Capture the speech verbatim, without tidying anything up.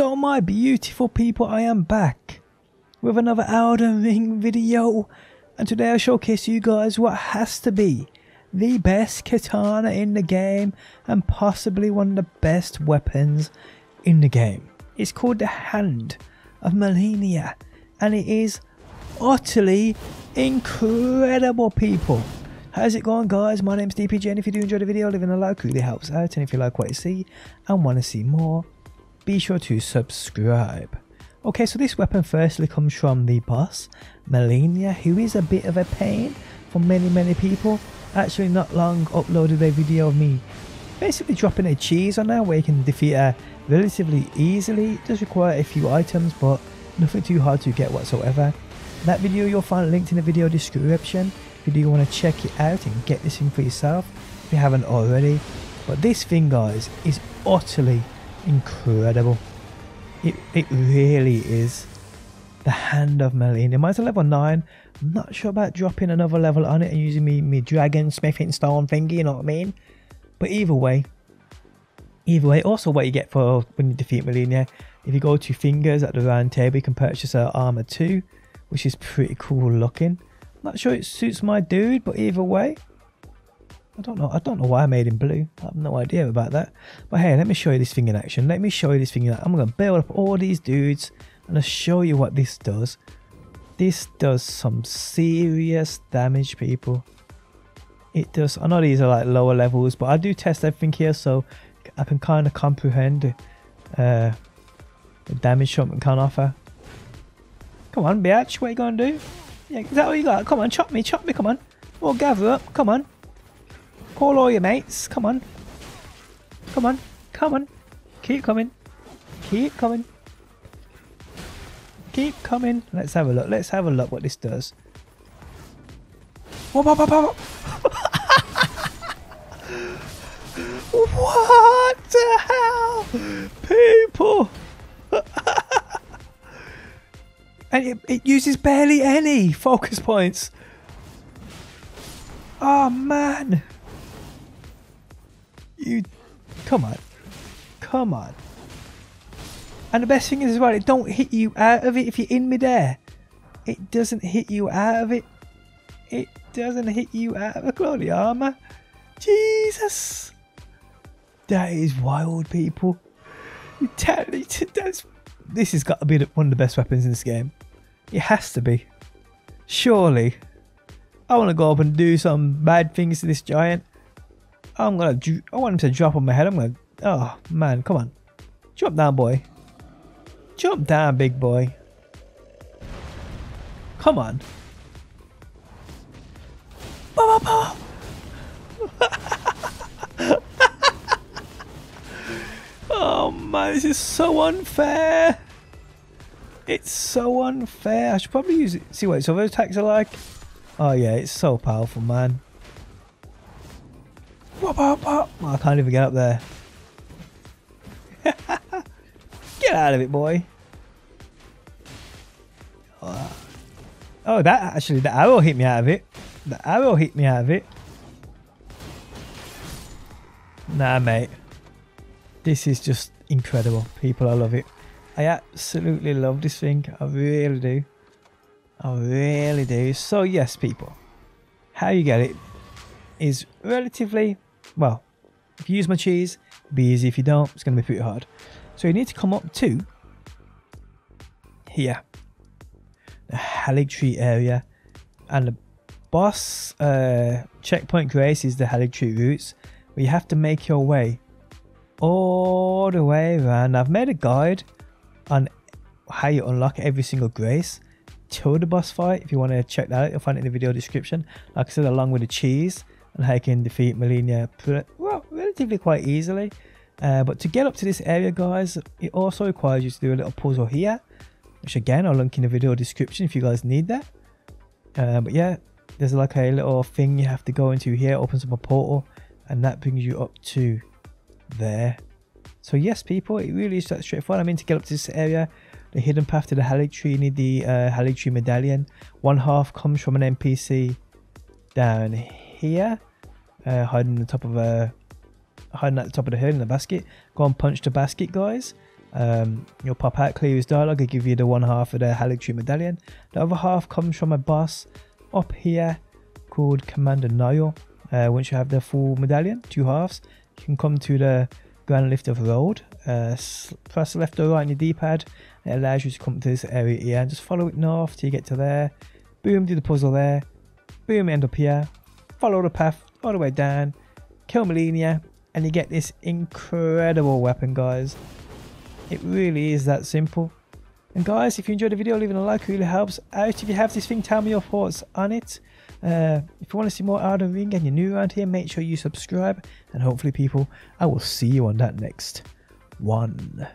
So my beautiful people, I am back with another Elden Ring video, and today I showcase you guys what has to be the best katana in the game and possibly one of the best weapons in the game. It's called the Hand of Malenia and it is utterly incredible, people. How's it going, guys? My name's D P J, and if you do enjoy the video, leaving a like really helps out. And if you like what you see and want to see more, be sure to subscribe. Okay, so this weapon firstly comes from the boss, Malenia, who is a bit of a pain for many, many people. Actually, not long uploaded a video of me basically dropping a cheese on her where you can defeat her relatively easily. It does require a few items, but nothing too hard to get whatsoever. That video you'll find linked in the video description. If you do want to check it out and get this thing for yourself if you haven't already. But this thing, guys, is utterly incredible. It, it really is. The Hand of Malenia. Mine's a level nine. I'm not sure about dropping another level on it and using me, me dragon smithing stone thingy, you know what I mean? But either way, either way, also what you get for when you defeat Malenia, if you go to Fingers at the Round Table, you can purchase her armor too, which is pretty cool looking. Not sure it suits my dude, but either way, I don't know. I don't know why I made him blue. I have no idea about that. But hey, let me show you this thing in action. Let me show you this thing in action. I'm gonna build up all these dudes and I'll show you what this does. This does some serious damage, people. It does. I know these are like lower levels, but I do test everything here, so I can kind of comprehend uh, the damage something can offer. Come on, bitch. What are you gonna do? Yeah, is that all you got? Come on, chop me, chop me, come on. All gather up, come on. Call all your mates, come on. Come on, come on. Keep coming. Keep coming. Keep coming. Let's have a look, let's have a look what this does. What the hell? People! And it, it uses barely any focus points. Oh man. You, come on. Come on. And the best thing is as well, it don't hit you out of it if you're in midair. It doesn't hit you out of it. It doesn't hit you out of the glory armor. Jesus. That is wild, people. You tell me that's, this has got to be one of the best weapons in this game. It has to be. Surely. I want to go up and do some bad things to this giant. I'm gonna. I want him to drop on my head. I'm gonna. Oh man, come on, jump down, boy. Jump down, big boy. Come on. Oh man, this is so unfair. It's so unfair. I should probably use it. See what its other attacks are like. Oh yeah, it's so powerful, man. Oh, I can't even get up there. Get out of it, boy. Oh, that actually, the arrow hit me out of it. The arrow hit me out of it. Nah, mate. This is just incredible. People, I love it. I absolutely love this thing. I really do. I really do. So, yes, people. How you get it is relatively... Well, if you use my cheese, it'll be easy. If you don't, it's going to be pretty hard. So you need to come up to here, the Haligtree area, and the boss uh, checkpoint grace is the Haligtree Roots, where you have to make your way all the way around. I've made a guide on how you unlock every single grace till the boss fight. If you want to check that out, you'll find it in the video description. Like I said, along with the cheese. And how you can defeat Malenia well, relatively quite easily. Uh, but to get up to this area, guys, it also requires you to do a little puzzle here, which again I'll link in the video description if you guys need that. Uh, but yeah, there's like a little thing you have to go into here, opens up a portal, and that brings you up to there. So yes, people, it really is that straightforward. I mean, to get up to this area, the hidden path to the Haligtree, you need the uh, Haligtree Medallion. One half comes from an N P C down here. Here, uh, hiding on the top of a hiding at the top of the hill in the basket. Go and punch the basket, guys, Um, you'll pop out, clear his dialogue, I'll give you the one half of the Haligtree Medallion. The other half comes from a boss up here called Commander Nile. Uh, once you have the full medallion, two halves, you can come to the Grand Lift of Rold. Uh, press left or right on your D-pad, it allows you to come to this area here and just follow it north till you get to there. Boom, do the puzzle there. Boom, end up here. Follow the path all the way down, kill Malenia, and you get this incredible weapon, guys. It really is that simple. And guys, if you enjoyed the video, leaving a like really helps out. If you have this thing, tell me your thoughts on it. Uh, if you want to see more Elden Ring and you're new around here, make sure you subscribe. And hopefully, people, I will see you on that next one.